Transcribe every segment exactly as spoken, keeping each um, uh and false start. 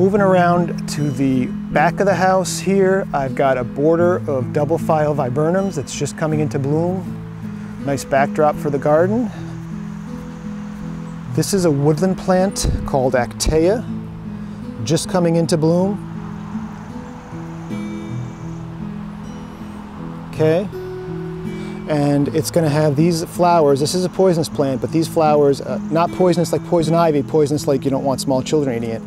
moving around to the back of the house here, I've got a border of double file viburnums that's just coming into bloom. Nice backdrop for the garden. This is a woodland plant called Actaea, just coming into bloom. Okay, and it's going to have these flowers. This is a poisonous plant, but these flowers, uh, not poisonous like poison ivy, poisonous like you don't want small children eating it.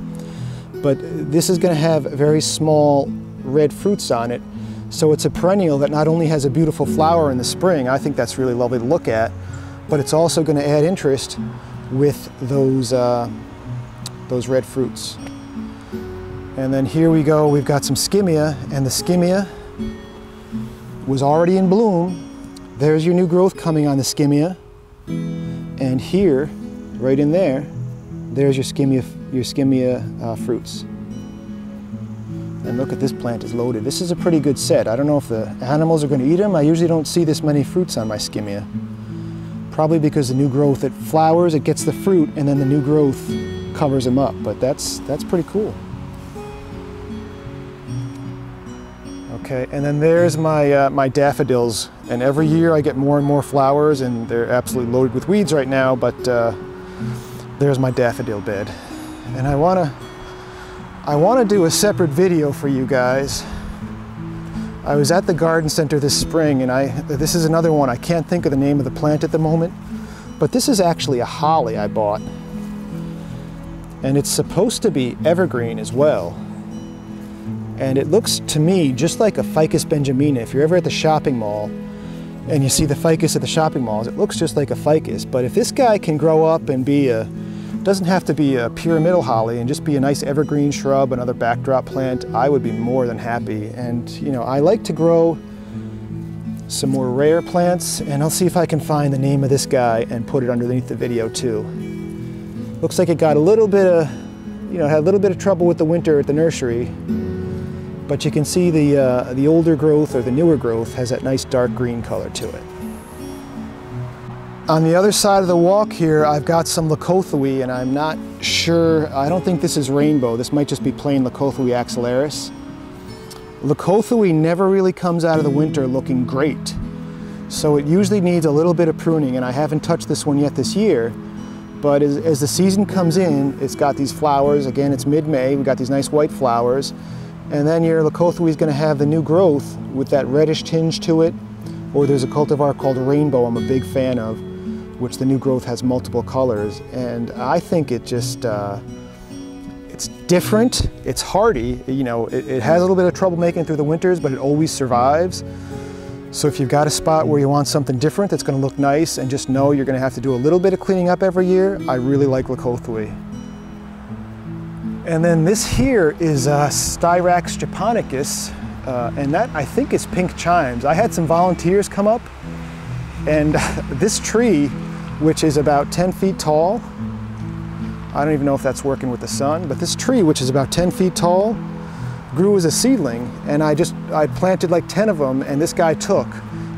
But this is going to have very small red fruits on it. So it's a perennial that not only has a beautiful flower in the spring, I think that's really lovely to look at, but it's also going to add interest with those, uh, those red fruits. And then here we go, we've got some skimmia, and the skimmia was already in bloom. There's your new growth coming on the skimmia. And here, right in there, there's your skimmia, your skimmia uh, fruits. And look at this plant, is loaded. This is a pretty good set. I don't know if the animals are going to eat them. I usually don't see this many fruits on my skimmia. Probably because the new growth, it flowers, it gets the fruit, and then the new growth covers them up. But that's, that's pretty cool. Okay, and then there's my, uh, my daffodils, and every year I get more and more flowers, and they're absolutely loaded with weeds right now, but uh, there's my daffodil bed. And I wanna, I wanna do a separate video for you guys. I was at the garden center this spring, and I, this is another one, I can't think of the name of the plant at the moment, but this is actually a holly I bought. And it's supposed to be evergreen as well. And it looks to me just like a ficus benjamina. If you're ever at the shopping mall and you see the ficus at the shopping malls, it looks just like a ficus. But if this guy can grow up and be a, doesn't have to be a pyramidal holly and just be a nice evergreen shrub, another backdrop plant, I would be more than happy. And you know, I like to grow some more rare plants, and I'll see if I can find the name of this guy and put it underneath the video too. Looks like it got a little bit of, you know, had a little bit of trouble with the winter at the nursery. But you can see the, uh, the older growth or the newer growth has that nice dark green color to it. On the other side of the walk here, I've got some Leucothoe, and I'm not sure, I don't think this is rainbow. This might just be plain Leucothoe axillaris. Leucothoe never really comes out of the winter looking great. So it usually needs a little bit of pruning, and I haven't touched this one yet this year. But as, as the season comes in, it's got these flowers. Again, it's mid-May, we've got these nice white flowers. And then your Leucothoe is going to have the new growth with that reddish tinge to it. Or there's a cultivar called Rainbow I'm a big fan of, which the new growth has multiple colors. And I think it just, uh, it's different, it's hardy. You know, it, it has a little bit of trouble making it through the winters, but it always survives. So if you've got a spot where you want something different that's going to look nice, and just know you're going to have to do a little bit of cleaning up every year, I really like Leucothoe. And then this here is uh, Styrax japonicus, uh, and that I think is pink chimes. I had some volunteers come up, and this tree, which is about ten feet tall, I don't even know if that's working with the sun, but this tree, which is about ten feet tall, grew as a seedling, and I just, I planted like ten of them, and this guy took.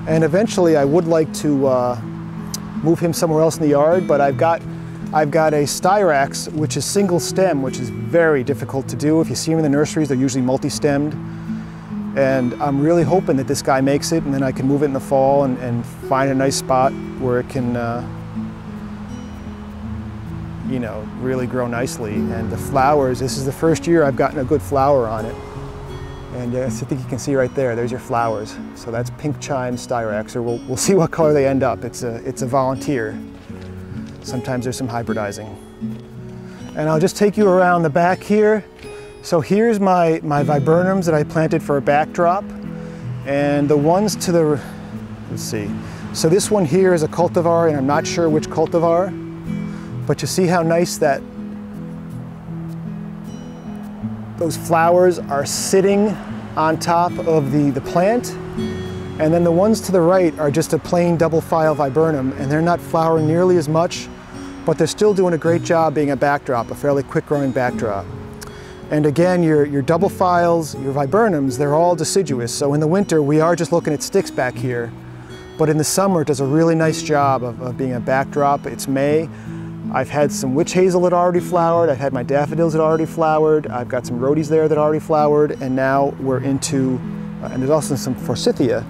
And eventually I would like to uh, move him somewhere else in the yard, but I've got I've got a Styrax, which is single stem, which is very difficult to do. If you see them in the nurseries, they're usually multi-stemmed. And I'm really hoping that this guy makes it, and then I can move it in the fall and, and find a nice spot where it can, uh, you know, really grow nicely. And the flowers, this is the first year I've gotten a good flower on it. And yes, I think you can see right there, there's your flowers. So that's pink chime Styrax, or we'll, we'll see what color they end up. It's a, it's a volunteer. Sometimes there's some hybridizing. And I'll just take you around the back here. So here's my, my viburnums that I planted for a backdrop. And the ones to the, let's see. So this one here is a cultivar, and I'm not sure which cultivar, but you see how nice that, those flowers are sitting on top of the, the plant. And then the ones to the right are just a plain double file viburnum, and they're not flowering nearly as much, but they're still doing a great job being a backdrop, a fairly quick growing backdrop. And again, your, your double files, your viburnums, they're all deciduous. So in the winter, we are just looking at sticks back here, but in the summer, it does a really nice job of, of being a backdrop. It's May. I've had some witch hazel that already flowered, I've had my daffodils that already flowered, I've got some rhodies there that already flowered, and now we're into, uh, and there's also some forsythia,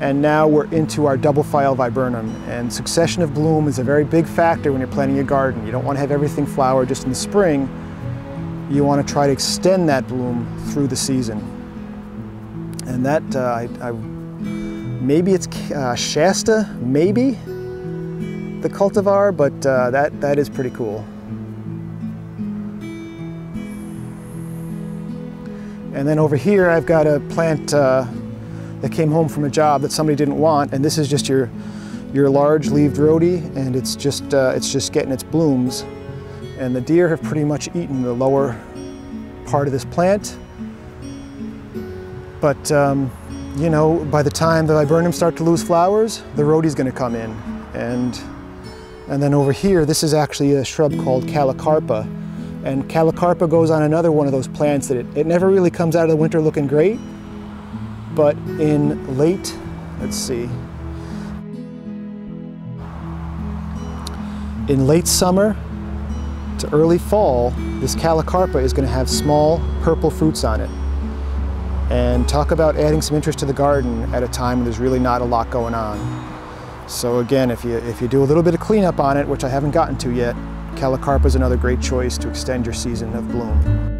and now we're into our double file viburnum. And succession of bloom is a very big factor when you're planting your garden. You don't want to have everything flower just in the spring. You want to try to extend that bloom through the season. And that, uh, I, I, maybe it's uh, Shasta, maybe, the cultivar, but uh, that, that is pretty cool. And then over here I've got a plant uh, that came home from a job that somebody didn't want, and this is just your, your large-leaved rhodie, and it's just, uh, it's just getting its blooms. And the deer have pretty much eaten the lower part of this plant. But, um, you know, by the time the viburnums start to lose flowers, the rhodie's gonna come in. And, and then over here, this is actually a shrub called Callicarpa. And Callicarpa goes on another one of those plants that it, it never really comes out of the winter looking great, but in late, let's see, in late summer to early fall, this Callicarpa is going to have small purple fruits on it. And talk about adding some interest to the garden at a time when there's really not a lot going on. So again, if you, if you do a little bit of cleanup on it, which I haven't gotten to yet, Callicarpa is another great choice to extend your season of bloom.